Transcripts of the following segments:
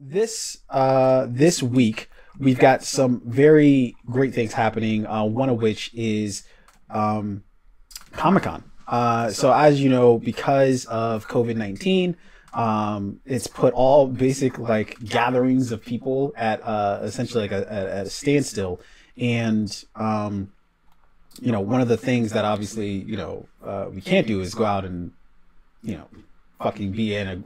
this week we've got some very great things happening. One of which is Comic-Con. So as you know, because of COVID-19, it's put all basic like gatherings of people at essentially like at a standstill. And you know, one of the things that obviously, you know, we can't do is go out and, you know, fucking be in a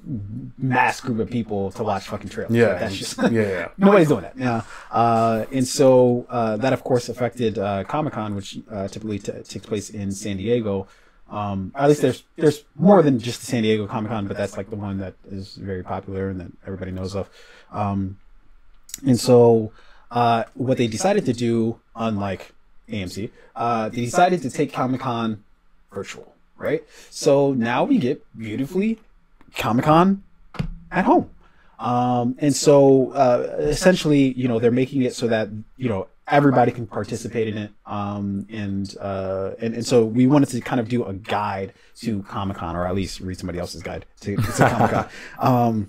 mass group of people to watch fucking trailers. Yeah, like, that's just yeah. Nobody's doing that. Yeah. And so that of course affected Comic-Con, which typically takes place in San Diego. At least there's more than just the San Diego Comic-Con, but that's like the one that is very popular and that everybody knows of. And so what they decided to do, unlike AMC, they decided to take Comic-Con virtual, right? So now we get beautifully Comic-Con at home. And so essentially, you know, they're making it so that, you know, everybody can participate in it. And so we wanted to kind of do a guide to Comic-Con, or at least read somebody else's guide to Comic-Con.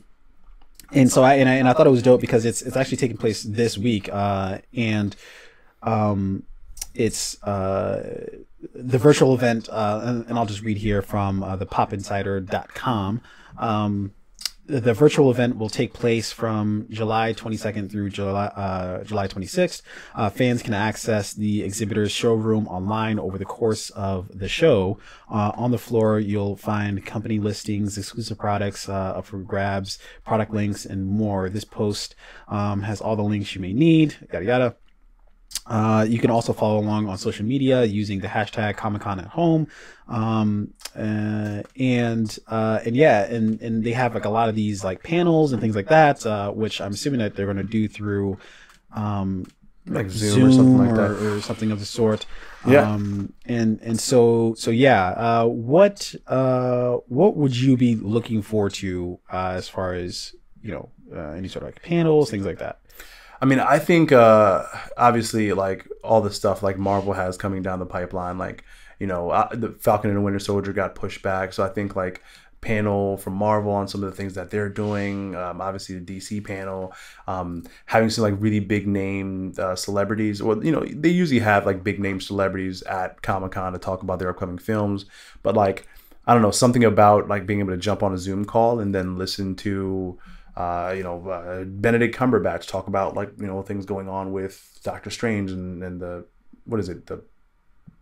And so I thought it was dope because it's actually taking place this week. It's the virtual event, and I'll just read here from thepopinsider.com. The virtual event will take place from July 22nd through July 26th. Fans can access the exhibitor's showroom online over the course of the show. On the floor, you'll find company listings, exclusive products up for grabs, product links, and more. This post has all the links you may need, yada, yada. You can also follow along on social media using the hashtag Comic-Con at home. And yeah, and they have like a lot of these like panels and things like that, which I'm assuming that they're going to do through, like Zoom or something like that, or something of the sort. Yeah. And so yeah, what would you be looking forward to, as far as, you know, any sort of like panels, things like that? I mean, I think obviously like all the stuff like Marvel has coming down the pipeline, like, you know, the Falcon and the Winter Soldier got pushed back. So I think like panel from Marvel on some of the things that they're doing, obviously the DC panel, having some like really big name celebrities, or, you know, they usually have like big name celebrities at Comic-Con to talk about their upcoming films. But like, I don't know, something about like being able to jump on a Zoom call and then listen to, you know, Benedict Cumberbatch talk about like, you know, things going on with Doctor Strange and the, what is it, the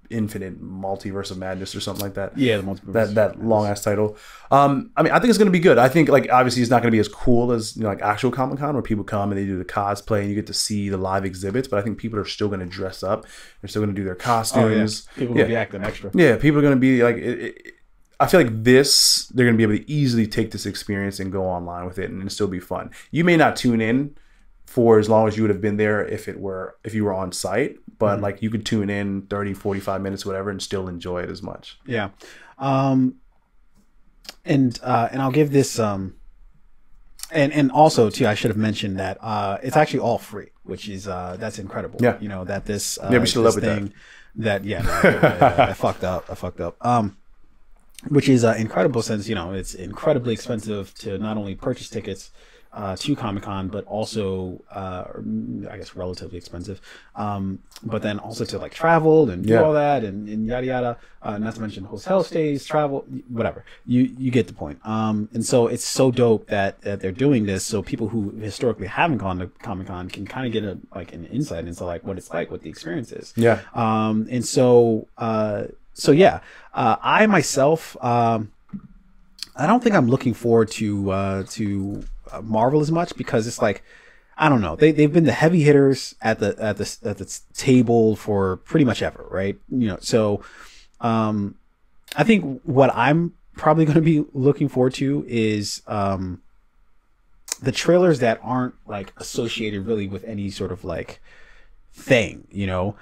Infinite Multiverse of Madness or something like that. Yeah, the Multiverse. That long ass title. I mean, I think it's gonna be good. I think like obviously it's not gonna be as cool as, you know, like actual Comic-Con where people come and they do the cosplay and you get to see the live exhibits. But I think people are still gonna dress up. They're still gonna do their costumes. Oh, yeah. People will be acting extra. Yeah, people are gonna be like. I feel like this, they're going to be able to easily take this experience and go online with it and still be fun. You may not tune in for as long as you would have been there if you were on site, but like you could tune in 30, 45 minutes, whatever, and still enjoy it as much. Yeah. And I'll give this, and also too, I should have mentioned that, it's actually all free, which is, that's incredible. Yeah. You know, that this, we should love thing that. Yeah, I fucked up. I fucked up. Which is incredible, since, you know, it's incredibly expensive to not only purchase tickets to Comic-Con, but also I guess relatively expensive, but then also to like travel and do all that and yada yada, not to mention hotel stays, travel, whatever. You get the point. And so it's so dope that they're doing this, so people who historically haven't gone to Comic-Con can kind of get a like an insight into like what it's like, what the experience is. Yeah. And so so yeah, I myself, I don't think I'm looking forward to Marvel as much, because it's like, I don't know, they've been the heavy hitters at the table for pretty much ever, right? You know, so I think what I'm probably going to be looking forward to is the trailers that aren't like associated really with any sort of like thing, you know.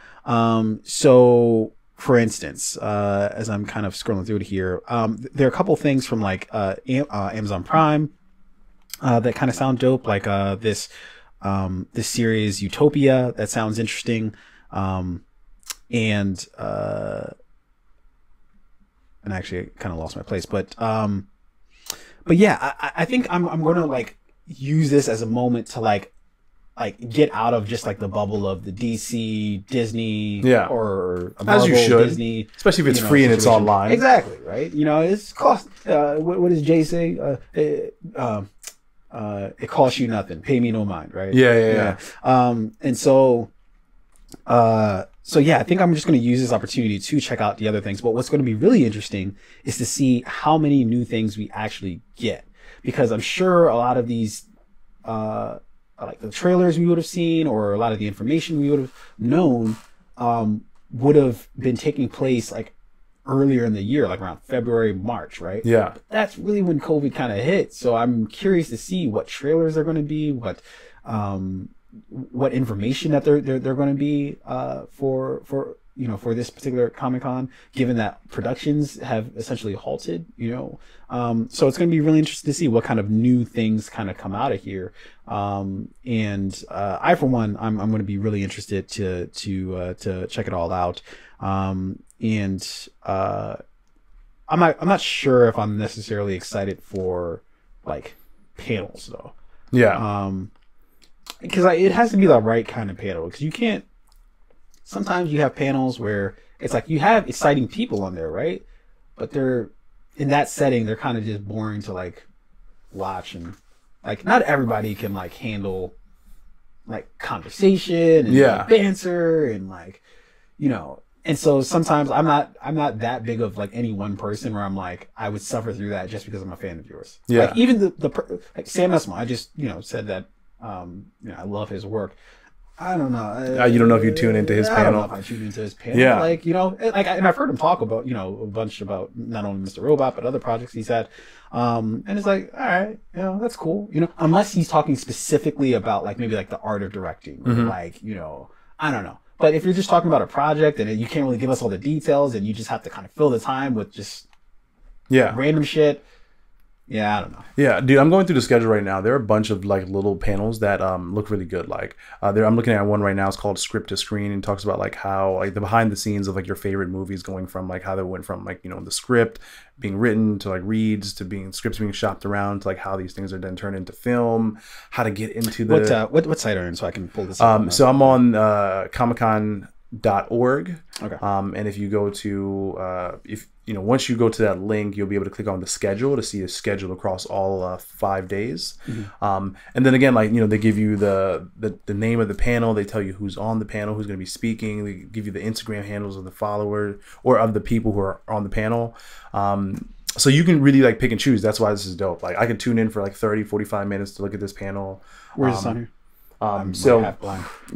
So. For instance, as I'm kind of scrolling through it here, there are a couple things from like Amazon Prime that kind of sound dope, like this series Utopia that sounds interesting, and actually I kind of lost my place, but yeah, I think I'm gonna like use this as a moment to like get out of just like the bubble of the DC, Disney, or Marvel, as you should. Disney, especially if it's free and it's online. Exactly, right? You know, it's cost. What does Jay say? It costs you nothing. Pay me no mind, right? Yeah. And so, I think I'm just going to use this opportunity to check out the other things. But what's going to be really interesting is to see how many new things we actually get, because I'm sure a lot of these, like the trailers we would have seen or a lot of the information we would have known would have been taking place like earlier in the year, like around February, March, right? Yeah. But that's really when COVID kind of hit. So I'm curious to see what trailers are going to be, what information that they're going to be for this particular Comic-Con, given that productions have essentially halted, so it's going to be really interesting to see what kind of new things kind of come out of here. I, for one, I'm going to be really interested to check it all out. I'm not sure if I'm necessarily excited for like panels though. Yeah. Because it has to be the right kind of panel, because you can't. Sometimes you have panels where it's like you have exciting people on there, right? But they're in that setting, they're kind of just boring to like watch, and like not everybody can like handle like conversation and like, banter and like, and so sometimes I'm not that big of like any one person where I'm like I would suffer through that just because I'm a fan of yours. Yeah. Like even like Sam Esmail, I just said that I love his work. I don't know. You don't know if you tune into his panel. I don't know if I tune into his panel. Yeah. Like, and I've heard him talk about, a bunch about not only Mr. Robot, but other projects he's had. And it's like, all right, that's cool. Unless he's talking specifically about like maybe like the art of directing, or like, I don't know. But if you're just talking about a project and you can't really give us all the details and you just have to kind of fill the time with just random shit. Yeah, I don't know. Yeah, dude, I'm going through the schedule right now. There are a bunch of like little panels that look really good. Like, I'm looking at one right now. It's called Script to Screen, and talks about like how like the behind the scenes of like your favorite movies, going from like how they went from like the script being written to like reads to being scripts being shopped around to like how these things are then turned into film. How to get into the what site are you on so I can pull this up? So I'm on Comic-Con.org. Okay. And if you go to once you go to that link, you'll be able to click on the schedule to see a schedule across all 5 days. And then again, they give you the name of the panel. They tell you who's on the panel, who's going to be speaking. They give you the Instagram handles of the followers or of the people who are on the panel. So you can really like pick and choose. That's why this is dope. Like I could tune in for like 30, 45 minutes to look at this panel. Where's this on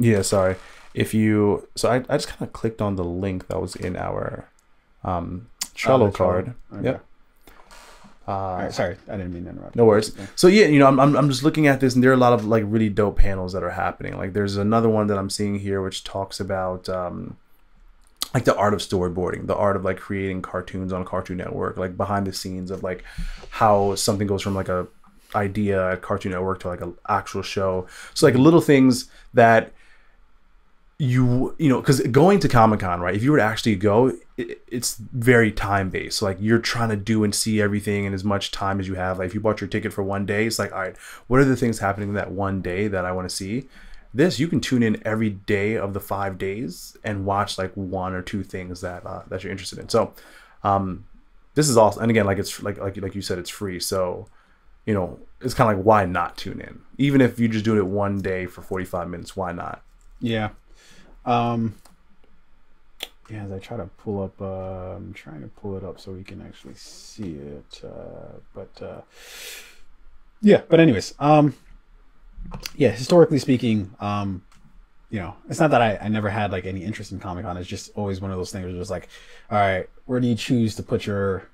here? I just kind of clicked on the link that was in our Trello card. Okay. Yep. All right, sorry, I didn't mean to interrupt. No worries. So yeah, I'm just looking at this, and there are a lot of like really dope panels that are happening. Like there's another one that I'm seeing here, which talks about like the art of storyboarding, the art of like creating cartoons on Cartoon Network, like behind the scenes of like how something goes from like a idea at Cartoon Network to like an actual show. So like little things that because going to Comic-Con, right, if you were to actually go, it's very time-based. So like you're trying to do and see everything in as much time as you have. Like if you bought your ticket for one day, it's like, all right, what are the things happening that one day that I want to see? This, you can tune in every day of the 5 days and watch like one or two things that that you're interested in. So this is awesome. And again, like it's like you said, it's free. So it's kind of like, why not tune in? Even if you just do it one day for 45 minutes, why not? Yeah. As I try to pull up, I'm trying to pull it up so we can actually see it. Historically speaking, it's not that I never had like any interest in Comic-Con. It's just always one of those things where it's like, all right, where do you choose to put your,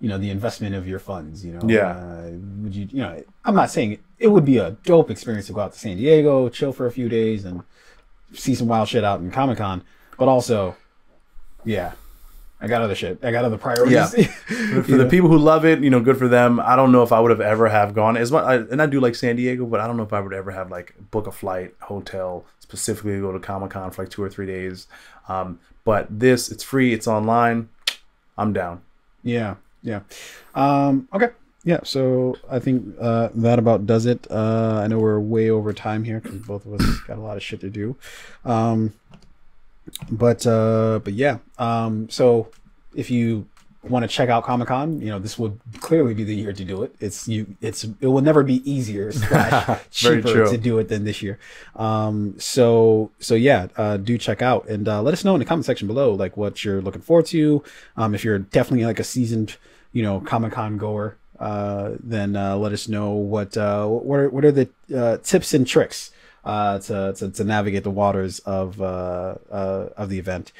the investment of your funds, Yeah. Would you, I'm not saying it would be a dope experience to go out to San Diego, chill for a few days and see some wild shit out in Comic-Con, but also, yeah, I got other shit. I got other priorities. Yeah. For the people who love it, good for them. I don't know if I would have ever gone as much. And I do like San Diego, but I don't know if I would ever have like book a flight, hotel, specifically to go to Comic-Con for like 2 or 3 days. But this, it's free. It's online. I'm down. Yeah. Okay. Yeah, so I think that about does it. I know we're way over time here because both of us got a lot of shit to do. But yeah, so if you want to check out Comic-Con, you know, this would clearly be the year to do it. It will never be easier / cheaper to do it than this year. So yeah, do check out, and let us know in the comment section below, like, what you're looking forward to. If you're definitely like a seasoned, you know, Comic-Con goer, then let us know what are the tips and tricks to navigate the waters of the event.